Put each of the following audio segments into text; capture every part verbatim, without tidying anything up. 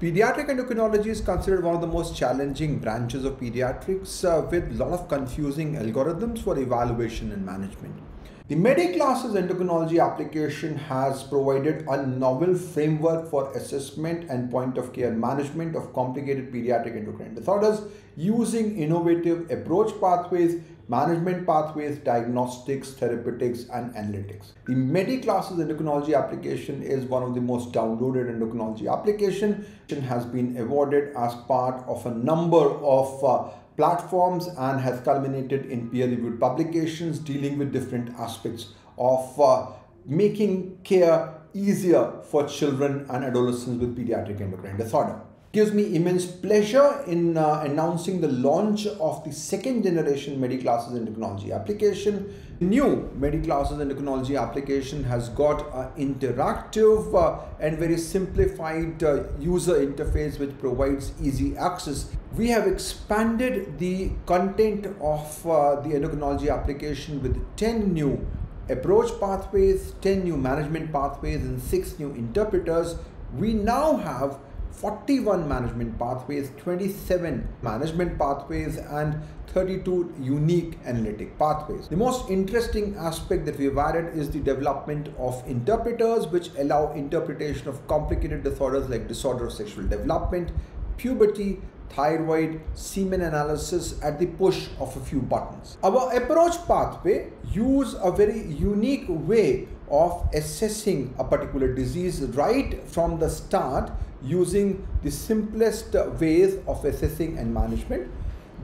Pediatric endocrinology is considered one of the most challenging branches of pediatrics uh, with a lot of confusing algorithms for evaluation and management. The MedEClasses endocrinology application has provided a novel framework for assessment and point of care management of complicated pediatric endocrine disorders using innovative approach pathways, management pathways, diagnostics, therapeutics, and analytics. The MedEClasses endocrinology application is one of the most downloaded endocrinology application. It has been awarded as part of a number of uh, platforms and has culminated in peer-reviewed publications dealing with different aspects of uh, making care easier for children and adolescents with pediatric endocrine disorder. Gives me immense pleasure in uh, announcing the launch of the second generation MedEClasses endocrinology application. The new MedEClasses endocrinology application has got an interactive uh, and very simplified uh, user interface which provides easy access. We have expanded the content of uh, the endocrinology application with ten new approach pathways, ten new management pathways, and six new interpreters. We now have forty-one management pathways, twenty-seven management pathways, and thirty-two unique analytic pathways. The most interesting aspect that we've added is the development of interpreters, which allow interpretation of complicated disorders like disorder of sexual development, puberty, thyroid, semen analysis at the push of a few buttons. Our approach pathway uses a very unique way of assessing a particular disease right from the start using the simplest ways of assessing and management.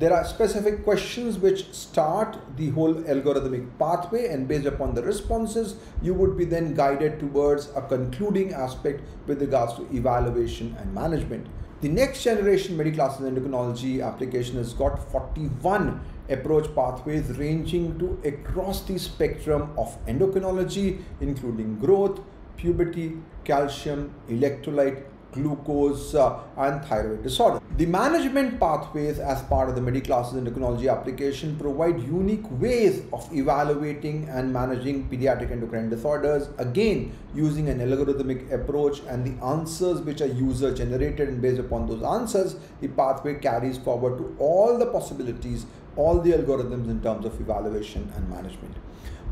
There are specific questions which start the whole algorithmic pathway, and based upon the responses, you would be then guided towards a concluding aspect with regards to evaluation and management. The next generation MedEClasses endocrinology application has got forty-one approach pathways ranging to across the spectrum of endocrinology, including growth, puberty, calcium, electrolyte, glucose, uh, and thyroid disorder. The management pathways as part of the MedEClasses endocrinology application provide unique ways of evaluating and managing pediatric endocrine disorders, again using an algorithmic approach, and the answers which are user generated, and based upon those answers the pathway carries forward to all the possibilities, all the algorithms in terms of evaluation and management.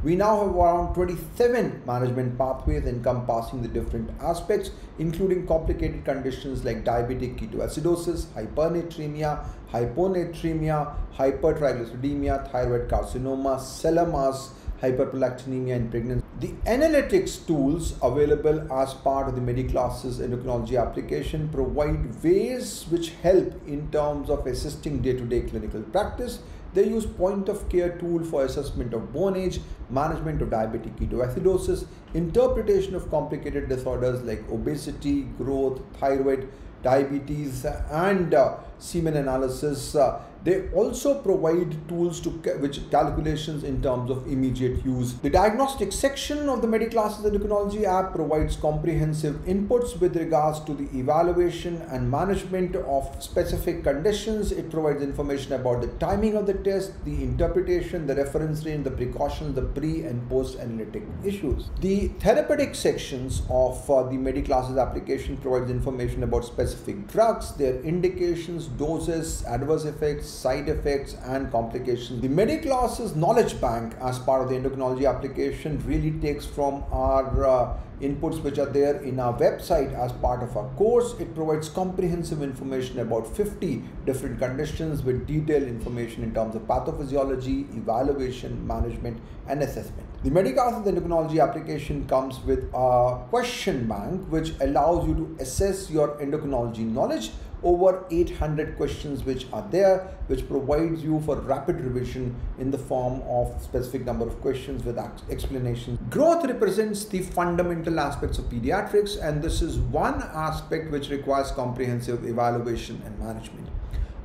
We now have around twenty-seven management pathways encompassing the different aspects, including complicated conditions like diabetic ketoacidosis, hypernatremia, hyponatremia, hypertriglyceridemia, thyroid carcinoma, cellulars, hyperprolactinemia in pregnancy. The analytics tools available as part of the MedEClasses endocrinology application provide ways which help in terms of assisting day-to-day clinical practice. They use point of care tool for assessment of bone age, management of diabetic ketoacidosis, interpretation of complicated disorders like obesity, growth, thyroid, diabetes, and uh, semen analysis. Uh, they also provide tools to ca which calculations in terms of immediate use. The diagnostic section of the MedEClasses endocrinology app provides comprehensive inputs with regards to the evaluation and management of specific conditions. It provides information about the timing of the test, the interpretation, the reference range, the precautions, the pre and post analytic issues. The therapeutic sections of uh, the MedEClasses application provides information about specific drugs, their indications, doses, adverse effects, side effects, and complications. The MedEClasses knowledge bank as part of the endocrinology application really takes from our uh, inputs which are there in our website as part of our course. It provides comprehensive information about fifty different conditions with detailed information in terms of pathophysiology, evaluation, management, and assessment. The MedEClasses endocrinology application comes with a question bank which allows you to assess your endocrinology knowledge. Over eight hundred questions which are there, which provides you for rapid revision in the form of specific number of questions with explanations. Growth represents the fundamental aspects of pediatrics, and this is one aspect which requires comprehensive evaluation and management.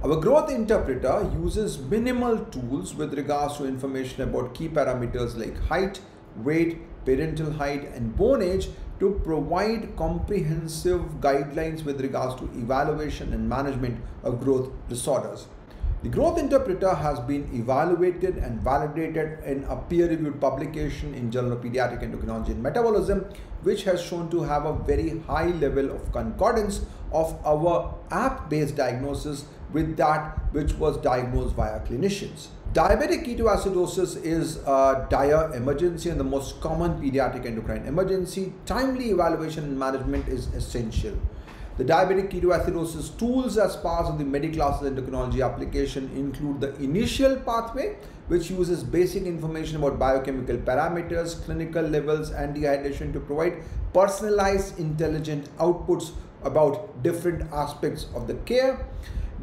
Our growth interpreter uses minimal tools with regards to information about key parameters like height, weight, parental height, and bone age to provide comprehensive guidelines with regards to evaluation and management of growth disorders. The growth interpreter has been evaluated and validated in a peer-reviewed publication in Journal of Pediatric Endocrinology and Metabolism, which has shown to have a very high level of concordance of our app-based diagnosis with that which was diagnosed by our clinicians. Diabetic ketoacidosis is a dire emergency and the most common pediatric endocrine emergency. Timely evaluation and management is essential. The diabetic ketoacidosis tools as part of the MedEClasses endocrinology application include the initial pathway, which uses basic information about biochemical parameters, clinical levels and dehydration to provide personalized, intelligent outputs about different aspects of the care.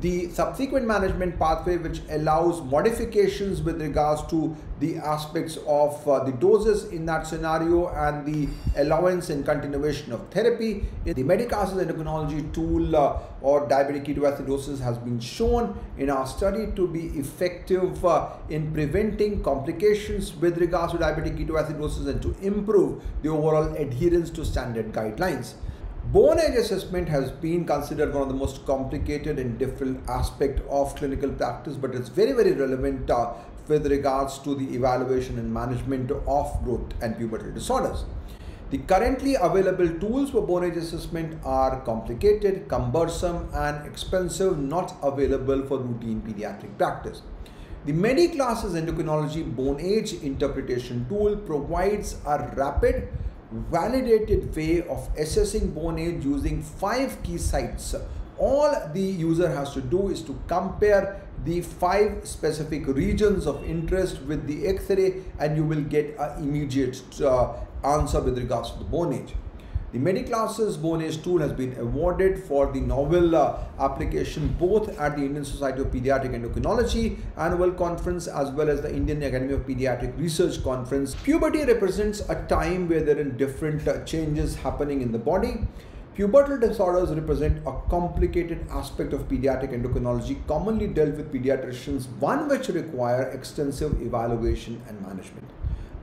The subsequent management pathway, which allows modifications with regards to the aspects of uh, the doses in that scenario and the allowance and continuation of therapy. The MedEClasses endocrinology tool uh, or diabetic ketoacidosis has been shown in our study to be effective uh, in preventing complications with regards to diabetic ketoacidosis and to improve the overall adherence to standard guidelines. Bone age assessment has been considered one of the most complicated and different aspect of clinical practice, but it's very, very relevant uh, with regards to the evaluation and management of growth and pubertal disorders. The currently available tools for bone age assessment are complicated, cumbersome, and expensive, not available for routine pediatric practice. The MedEClasses endocrinology bone age interpretation tool provides a rapid, validated way of assessing bone age using five key sites. All the user has to do is to compare the five specific regions of interest with the X-ray, and you will get an immediate uh, answer with regards to the bone age. The MedEClasses bone age tool has been awarded for the novel uh, application both at the Indian Society of Pediatric Endocrinology Annual Conference as well as the Indian Academy of Pediatric Research Conference. Puberty represents a time where there are different uh, changes happening in the body. Pubertal disorders represent a complicated aspect of pediatric endocrinology commonly dealt with pediatricians, one which require extensive evaluation and management.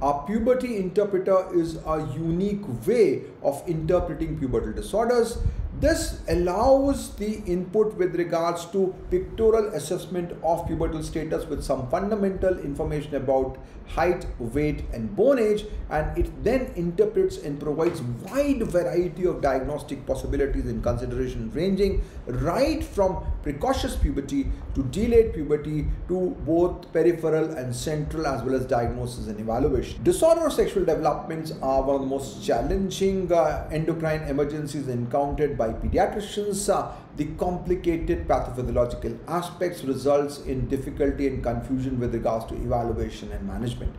Our puberty interpreter is a unique way of interpreting pubertal disorders. This allows the input with regards to pictorial assessment of pubertal status with some fundamental information about height, weight and bone age, and it then interprets and provides wide variety of diagnostic possibilities in consideration ranging right from precocious puberty to delayed puberty to both peripheral and central as well as diagnosis and evaluation. Disorder sexual developments are one of the most challenging uh, endocrine emergencies encountered by pediatricians. Uh, the complicated pathophysiological aspects results in difficulty and confusion with regards to evaluation and management.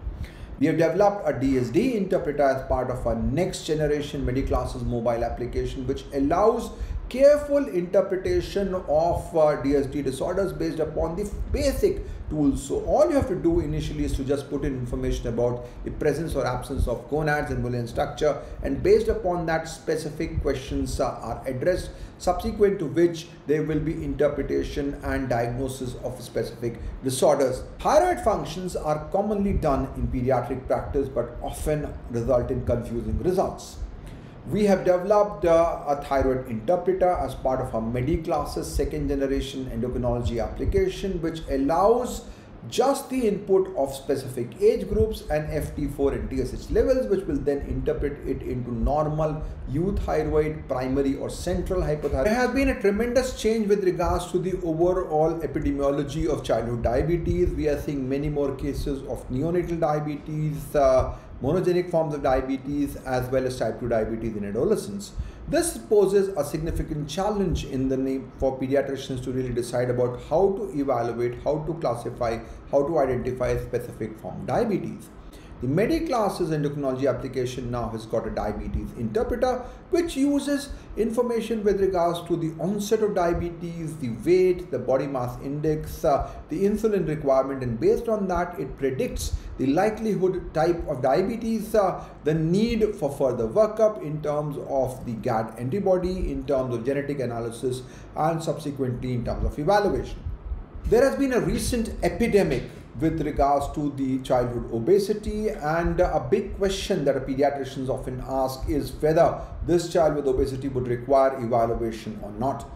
We have developed a D S D interpreter as part of our next generation MedEClasses mobile application, which allows careful interpretation of uh, D S D disorders based upon the basic tools. So all you have to do initially is to just put in information about the presence or absence of gonads and Bullion structure, and based upon that specific questions uh, are addressed, subsequent to which there will be interpretation and diagnosis of specific disorders. Thyroid functions are commonly done in pediatric practice but often result in confusing results. We have developed uh, a thyroid interpreter as part of our MedEClasses second generation endocrinology application, which allows just the input of specific age groups and F T four and T S H levels, which will then interpret it into normal, euthyroid, primary or central hypothyroid. There has been a tremendous change with regards to the overall epidemiology of childhood diabetes. We are seeing many more cases of neonatal diabetes, uh, monogenic forms of diabetes as well as type two diabetes in adolescents. This poses a significant challenge in the name for pediatricians to really decide about how to evaluate, how to classify, how to identify a specific form of diabetes. The MedEClasses endocrinology application now has got a diabetes interpreter, which uses information with regards to the onset of diabetes, the weight, the body mass index, uh, the insulin requirement, and based on that it predicts the likelihood type of diabetes, uh, the need for further workup in terms of the G A D antibody, in terms of genetic analysis and subsequently in terms of evaluation. There has been a recent epidemic with regards to the childhood obesity, and a big question that pediatricians often ask is whether this child with obesity would require evaluation or not.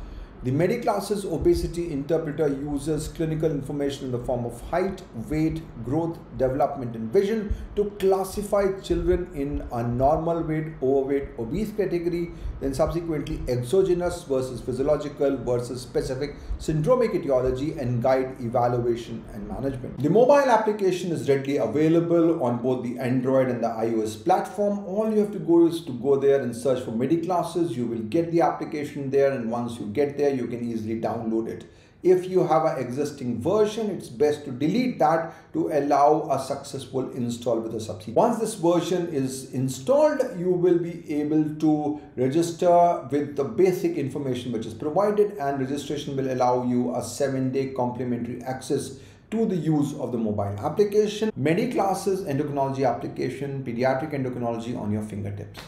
The MedEClasses obesity interpreter uses clinical information in the form of height, weight, growth, development and vision to classify children in a normal weight, overweight, obese category, then subsequently exogenous versus physiological versus specific syndromic etiology, and guide evaluation and management. The mobile application is readily available on both the Android and the iOS platform. All you have to go is to go there and search for MedEClasses. You will get the application there, and once you get there, you can easily download it. If you have an existing version, it's best to delete that to allow a successful install with a subsequent. Once this version is installed, you will be able to register with the basic information which is provided, and registration will allow you a seven-day complimentary access to the use of the mobile application. MedEClasses endocrinology application, pediatric endocrinology on your fingertips.